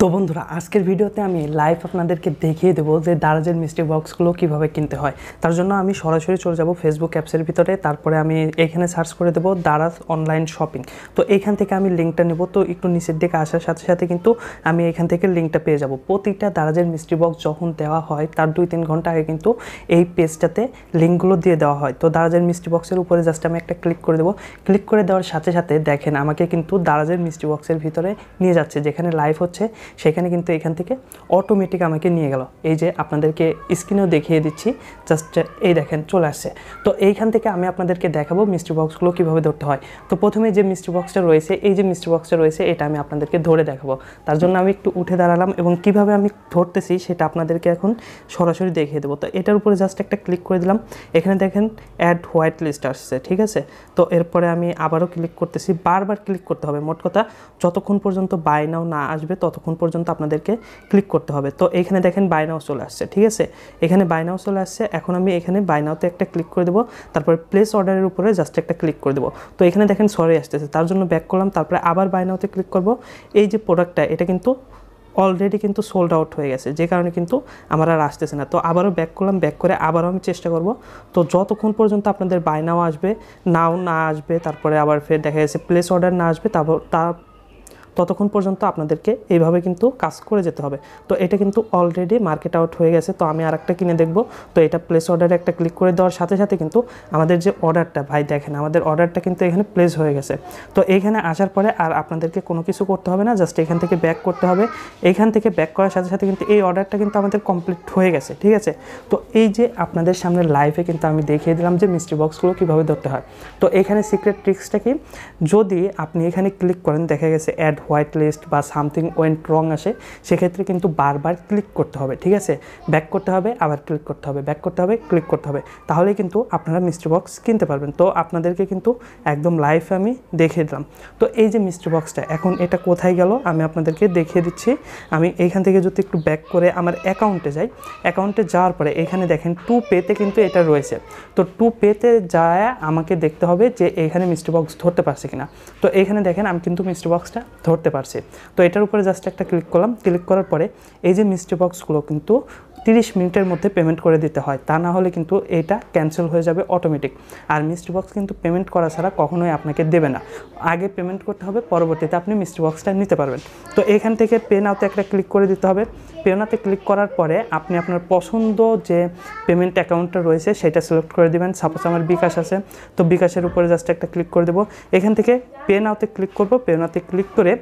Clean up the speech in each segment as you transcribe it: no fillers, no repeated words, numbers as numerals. तो बंधुरा आजकल भिडियोते आमी लाइव आपनादेरके देखिए देव जो दाराजेर मिस्ट्री बक्सगुलो किभाबे किनते हय तार जोन्नो आमी सरासरि चले जाब फेसबुक एप्सर भितरे तारपरे आमी एखाने सार्च करे देव दाराज अनलाइन शपिंग तो एखान थेके आमी लिंकटा नेब। तो एकटु निचेर दिके आसार साथे साथे किन्तु आमी एखान थेके लिंकटा पेये जाब। प्रतिटा दाराजेर मिस्ट्री बक्स जखन देवा हय तार 2-3 घंटा आगे किन्तु एई पेजटाते लिंकगुलो दिये देवा हय। तो दाराजेर मिस्ट्री बक्सेर उपरे जास्ट आमी एकटा क्लिक करे देव। क्लिक करे देवार साथे साथे देखेन आमाके किन्तु दाराजेर मिस्ट्री बक्सेर भितरे निये जाच्छे जेखाने लाइव होच्छे सेখানে কিন্তু এখান থেকে অটোমেটিক আমাকে নিয়ে গেল। এই যে আপনাদেরকে স্ক্রিনেও দেখিয়ে দিচ্ছি জাস্ট এই দেখেন চলে আসছে। তো এইখান থেকে আমি আপনাদেরকে দেখাবো মিস্ট্রি বক্সগুলো কিভাবে ধরতে হয়। তো প্রথমে যে মিস্ট্রি বক্সটা রয়েছে এই যে মিস্ট্রি বক্সটা রয়েছে এটা আমি আপনাদেরকে ধরে দেখাবো। তার জন্য আমি একটু উঠে দাঁড়ালাম এবং কিভাবে আমি ধরতেছি সেটা আপনাদেরকে এখন সরাসরি দেখিয়ে দেবো। তো এটার উপরে জাস্ট একটা ক্লিক করে দিলাম। এখানে দেখেন অ্যাড হোয়াইট লিস্ট আসছে, ঠিক আছে। তো এরপরে আমি আবারও ক্লিক করতেছি, বারবার ক্লিক করতে হবে। মোট কথা যতক্ষণ পর্যন্ত বাই নাও না আসবে ততক্ষণ পর্যন্ত আপনাদেরকে ক্লিক করতে হবে। তো এখানে দেখেন বাই নাও চলে আসছে, ঠিক আছে। এখানে বাই নাও চলে আসছে। এখন আমি এখানে বাই নাওতে একটা ক্লিক করে দেব, তারপর প্লেস অর্ডারের উপরে জাস্ট একটা ক্লিক করে দেব। তো এখানে দেখেন সরি আসতেছে, তার জন্য ব্যাক করলাম, তারপরে আবার বাই নাওতে ক্লিক করব। এই যে প্রোডাক্টটা এটা কিন্তু অলরেডি কিন্তু সোল্ড আউট হয়ে গেছে, যে কারণে কিন্তু আমার আর আসতেছে না। তো আবারও ব্যাক করলাম, ব্যাক করে আবারও আমি চেষ্টা করব। তো যতক্ষণ পর্যন্ত আপনাদের বাই নাও আসবে নাও না আসবে তারপরে আবার ফের দেখা যাচ্ছে প্লেস অর্ডার না আসবে তারপর ততক্ষণ পর্যন্ত আপনাদেরকে এইভাবে কিন্তু কাজ করে যেতে হবে। তো এটা কিন্তু অলরেডি মার্কেট আউট হয়ে গেছে। তো আমি আরেকটা কিনে দেখব। তো এটা প্লেস অর্ডারে একটা ক্লিক করে দেওয়ার সাথে সাথে কিন্তু আমাদের যে অর্ডারটা ভাই দেখেন আমাদের অর্ডারটা কিন্তু এখানে প্লেস হয়ে গেছে। তো এইখানে আসার পরে আর আপনাদেরকে কোনো কিছু করতে হবে না, জাস্ট এখান থেকে ব্যাক করতে হবে। এইখান থেকে ব্যাক করার সাথে সাথে কিন্তু এই অর্ডারটা কিন্তু আমাদের কমপ্লিট হয়ে গেছে, ঠিক আছে। তো এই যে আপনাদের সামনে লাইভে কিন্তু আমি দেখিয়ে দিলাম যে মিস্ট্রি বক্সগুলো কীভাবে ধরতে হয়। তো এখানে সিক্রেট ট্রিক্সটা কি, যদি আপনি এখানে ক্লিক করেন দেখা গেছে অ্যাড হোয়াইট লিস্ট বা সামথিং ওয়েন্ট রং আসে, সেক্ষেত্রে কিন্তু বারবার ক্লিক করতে হবে, ঠিক আছে। ব্যাক করতে হবে, আবার ক্লিক করতে হবে, ব্যাক করতে হবে, ক্লিক করতে হবে, তাহলে কিন্তু আপনারা মিস্ট্রি বক্স কিনতে পারবেন। তো আপনাদেরকে কিন্তু একদম লাইভে আমি দেখিয়ে দিলাম। তো এই যে মিস্ট্রি বক্সটা এখন এটা কোথায় গেল আমি আপনাদেরকে দেখিয়ে দিচ্ছি। আমি এইখান থেকে যদি একটু ব্যাক করে আমার অ্যাকাউন্টে যাই, অ্যাকাউন্টে যাওয়ার পরে এখানে দেখেন টু পেতে কিন্তু এটা রয়েছে। তো টু পেতে যায় আমাকে দেখতে হবে যে এখানে মিস্ট্রি বক্স ধরতে পারছে কিনা। তো এখানে দেখেন আমি কিন্তু মিস্ট্রি বক্সটা ধরতে পারছি। তো এটার উপরে জাস্ট একটা ক্লিক করলাম। ক্লিক করার পরে এই যে মিস্ট্রি বক্সগুলো কিন্তু 30 মিনিটের মধ্যে পেমেন্ট করে দিতে হয়, তা না হলে কিন্তু এটা ক্যান্সেল হয়ে যাবে অটোমেটিক। আর মিস্ট্রি বক্স কিন্তু পেমেন্ট করা ছাড়া কখনোই আপনাকে দেবে না, আগে পেমেন্ট করতে হবে, পরবর্তীতে আপনি মিস্ট্রি বক্সটা নিতে পারবেন। তো এখান থেকে পে নাওতে একটা ক্লিক করে দিতে হবে। পে নাওতে ক্লিক করার পরে আপনি আপনার পছন্দ যে পেমেন্ট অ্যাকাউন্টটা রয়েছে সেটা সিলেক্ট করে দেবেন। সাপোজ আমার বিকাশ আছে, তো বিকাশের উপরে জাস্ট একটা ক্লিক করে দেবো। এখান থেকে পে নাওতে ক্লিক করব। পে নাওতে ক্লিক করে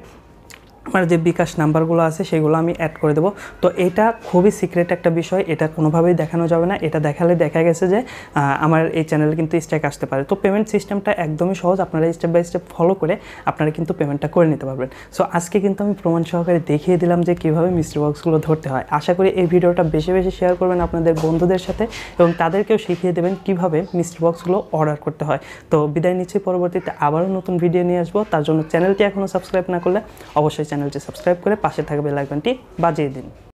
আমার যে বিকাশ নাম্বারগুলো আছে সেগুলো আমি অ্যাড করে দেবো। তো এটা খুবই সিক্রেট একটা বিষয়, এটা কোনোভাবেই দেখানো যাবে না। এটা দেখালে দেখা গেছে যে আমার এই চ্যানেলে কিন্তু স্ট্রাইক আসতে পারে। তো পেমেন্ট সিস্টেমটা একদমই সহজ, আপনারা স্টেপ বাই স্টেপ ফলো করে আপনারা কিন্তু পেমেন্টটা করে নিতে পারবেন। সো আজকে কিন্তু আমি প্রমাণ সহকারে দেখিয়ে দিলাম যে কীভাবে মিস্ট্রি বক্সগুলো ধরতে হয়। আশা করি এই ভিডিওটা বেশি বেশি শেয়ার করবেন আপনাদের বন্ধুদের সাথে এবং তাদেরকেও শিখিয়ে দেবেন কীভাবে মিস্ট্রি বক্সগুলো অর্ডার করতে হয়। তো বিদায় নিচ্ছি, পরবর্তীতে আবারও নতুন ভিডিও নিয়ে আসবো। তার জন্য চ্যানেলটি এখনও সাবস্ক্রাইব না করলে অবশ্যই চ্যানেলটি সাবস্ক্রাইব করে পাশে থাকা বেল আইকনটি বাজিয়ে দিন।